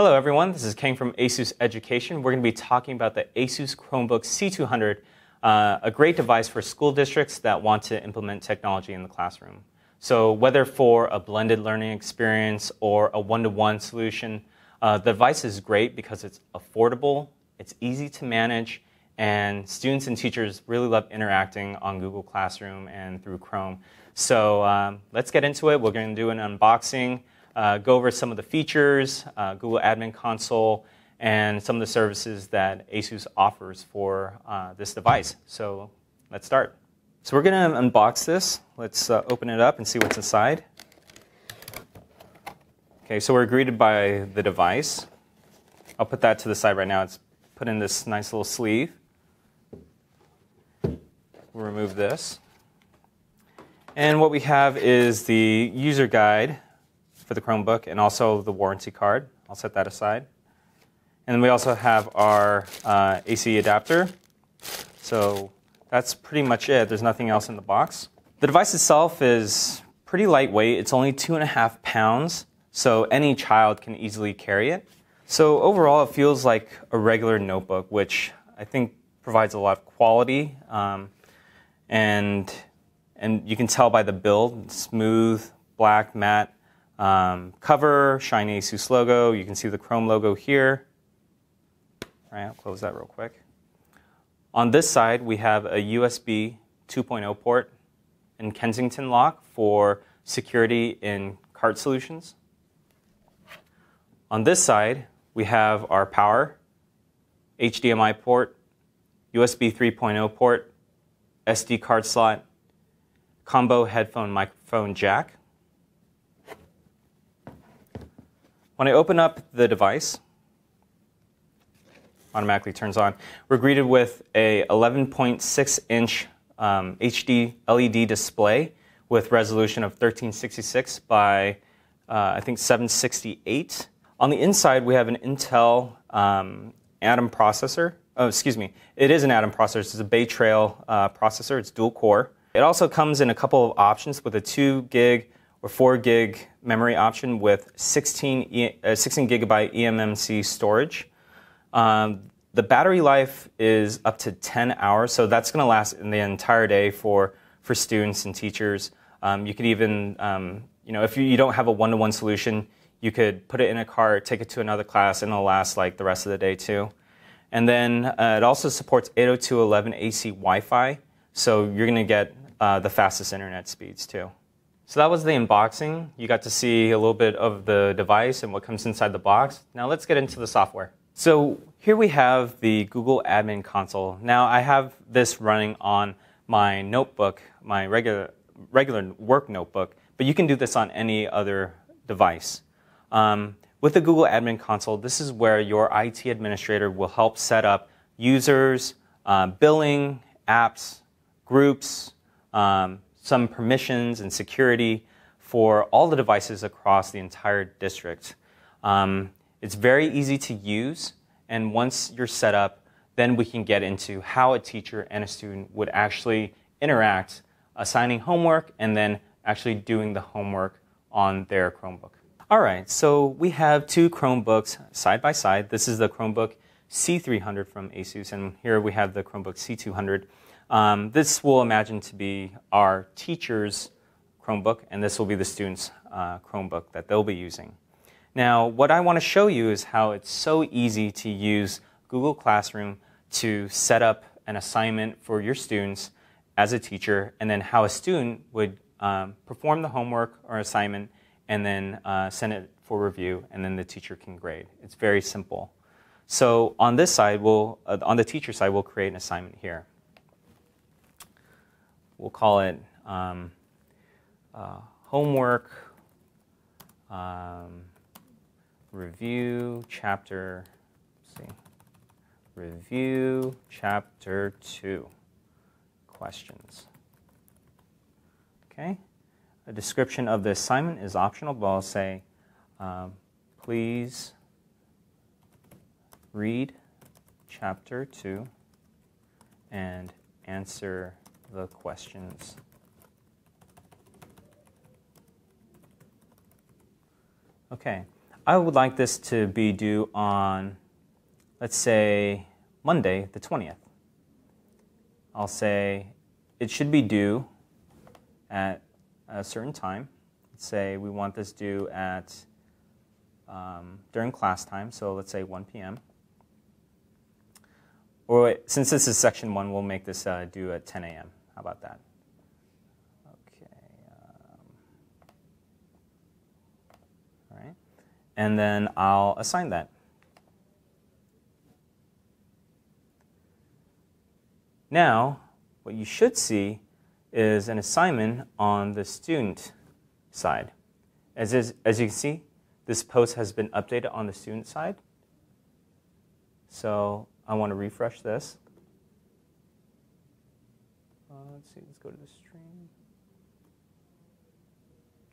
Hello everyone, this is Kang from ASUS Education. We're going to be talking about the ASUS Chromebook C200, a great device for school districts that want to implement technology in the classroom. So whether for a blended learning experience or a one-to-one solution, the device is great because it's affordable, it's easy to manage, and students and teachers really love interacting on Google Classroom and through Chrome. So let's get into it. We're going to do an unboxing. Go over some of the features, Google Admin Console, and some of the services that ASUS offers for this device. So let's start. So we're going to unbox this. Let's open it up and see what's inside. Okay, so we're greeted by the device. I'll put that to the side right now. It's put in this nice little sleeve. We'll remove this. And what we have is the user guide for the Chromebook and also the warranty card. I'll set that aside. And then we also have our AC adapter. So that's pretty much it. There's nothing else in the box. The device itself is pretty lightweight. It's only 2.5 pounds, so any child can easily carry it. So overall, it feels like a regular notebook, which I think provides a lot of quality. And you can tell by the build, smooth, black, matte, cover, shiny ASUS logo. You can see the Chrome logo here. All right, I'll close that real quick. On this side, we have a USB 2.0 port and Kensington lock for security in cart solutions. On this side, we have our power, HDMI port, USB 3.0 port, SD card slot, combo headphone microphone jack. When I open up the device, automatically turns on. We're greeted with a 11.6-inch HD LED display with resolution of 1366 by I think 768. On the inside, we have an Intel Atom processor. Oh, excuse me. It is an Atom processor. It's a Bay Trail processor. It's dual core. It also comes in a couple of options with a 2 gig or 4 gig memory option with 16 gigabyte eMMC storage. The battery life is up to 10 hours, so that's going to last in the entire day for students and teachers. You could even, you know, if you don't have a one-to-one solution, you could put it in a cart, take it to another class, and it'll last like the rest of the day too. And then it also supports 802.11ac Wi-Fi, so you're going to get the fastest internet speeds too. So that was the unboxing. You got to see a little bit of the device and what comes inside the box. Now let's get into the software. So here we have the Google Admin Console. Now I have this running on my notebook, my regular work notebook, but you can do this on any other device. With the Google Admin Console, this is where your IT administrator will help set up users, billing, apps, groups, some permissions and security for all the devices across the entire district. It's very easy to use, and once you're set up, then we can get into how a teacher and a student would actually interact, assigning homework and then actually doing the homework on their Chromebook. All right, so we have two Chromebooks side by side. This is the Chromebook C300 from ASUS, and here we have the Chromebook C200. This we'll imagine to be our teacher's Chromebook, and this will be the student's Chromebook that they'll be using. Now, what I want to show you is how it's so easy to use Google Classroom to set up an assignment for your students as a teacher, and then how a student would perform the homework or assignment, and then send it for review, and then the teacher can grade. It's very simple. So on this side, on the teacher side, we'll create an assignment here. We'll call it homework review chapter. Let's see, review chapter 2 questions. Okay, a description of the assignment is optional, but I'll say please read chapter 2 and answer the questions. Okay, I would like this to be due on, let's say, Monday the 20th. I'll say it should be due at a certain time. Let's say we want this due at during class time, so let's say 1 p.m. Or since this is section 1, we'll make this due at 10 a.m. How about that? And then I'll assign that. Now, what you should see is an assignment on the student side. As you can see, this post has been updated on the student side. So I want to refresh this. Let's see, let's go to the stream.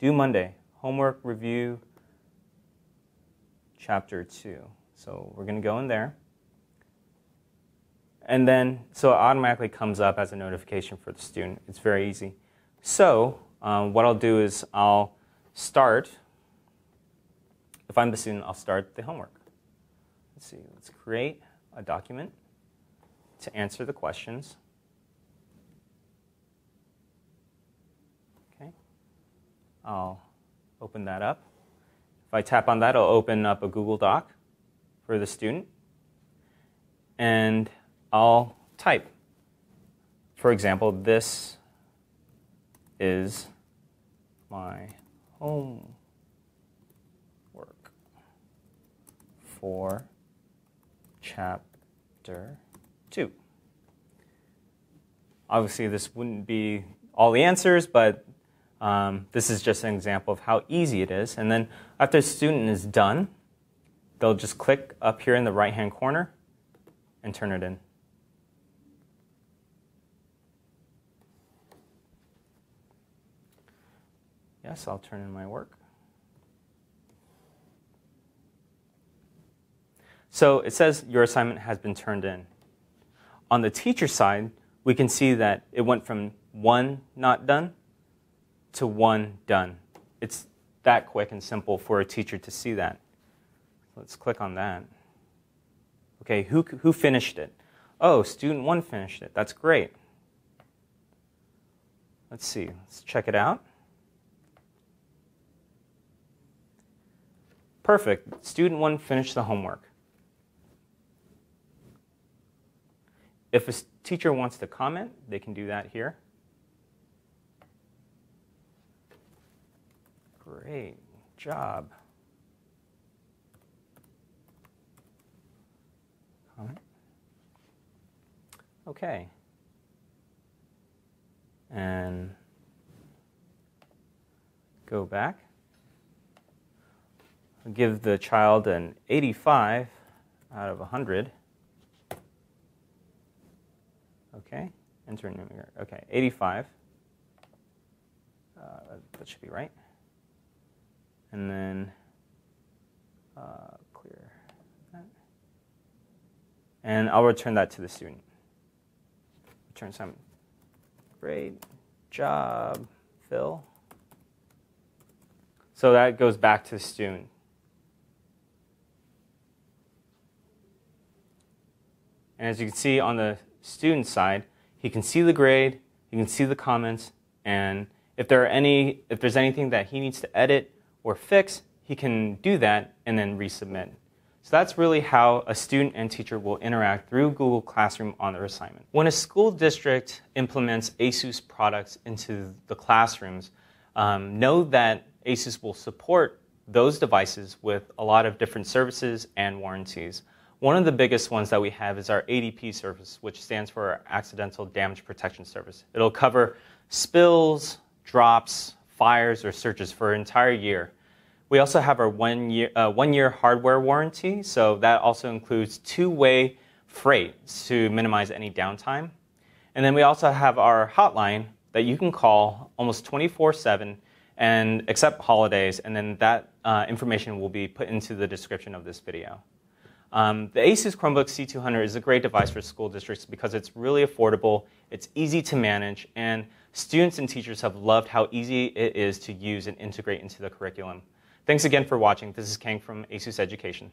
Due Monday, homework review. Chapter 2. So we're going to go in there. And then, so it automatically comes up as a notification for the student. It's very easy. So what I'll do is I'll start, if I'm the student, I'll start the homework. Let's see, let's create a document to answer the questions. Okay. I'll open that up. If I tap on that, it'll open up a Google Doc for the student. And I'll type. For example, this is my homework for Chapter 2. Obviously, this wouldn't be all the answers, but this is just an example of how easy it is. And then after the student is done, they'll just click up here in the right-hand corner and turn it in. Yes, I'll turn in my work. So it says your assignment has been turned in. On the teacher side, we can see that it went from one not done to one done. It's that quick and simple for a teacher to see that. Let's click on that. Okay, who finished it? Oh, student 1 finished it. That's great. Let's see. Let's check it out. Perfect. Student 1 finished the homework. If a teacher wants to comment, they can do that here. Great job. Okay. And go back. I'll give the child an 85 out of 100. Okay. Enter new year. Okay, 85. That should be right. And then clear that. And I'll return that to the student. Return assignment. Great job, Phil. So that goes back to the student. And as you can see on the student side, he can see the grade, he can see the comments, and if there's anything that he needs to edit or fix, he can do that and then resubmit. So that's really how a student and teacher will interact through Google Classroom on their assignment. When a school district implements ASUS products into the classrooms, know that ASUS will support those devices with a lot of different services and warranties. One of the biggest ones that we have is our ADP service, which stands for our Accidental Damage Protection Service. It'll cover spills, drops, fires, or searches for an entire year. We also have our one-year hardware warranty, so that also includes two-way freight to minimize any downtime. And then we also have our hotline that you can call almost 24/7 and accept holidays, and then that information will be put into the description of this video. The ASUS Chromebook C200 is a great device for school districts because it's really affordable, it's easy to manage, and students and teachers have loved how easy it is to use and integrate into the curriculum. Thanks again for watching. This is Kang from ASUS Education.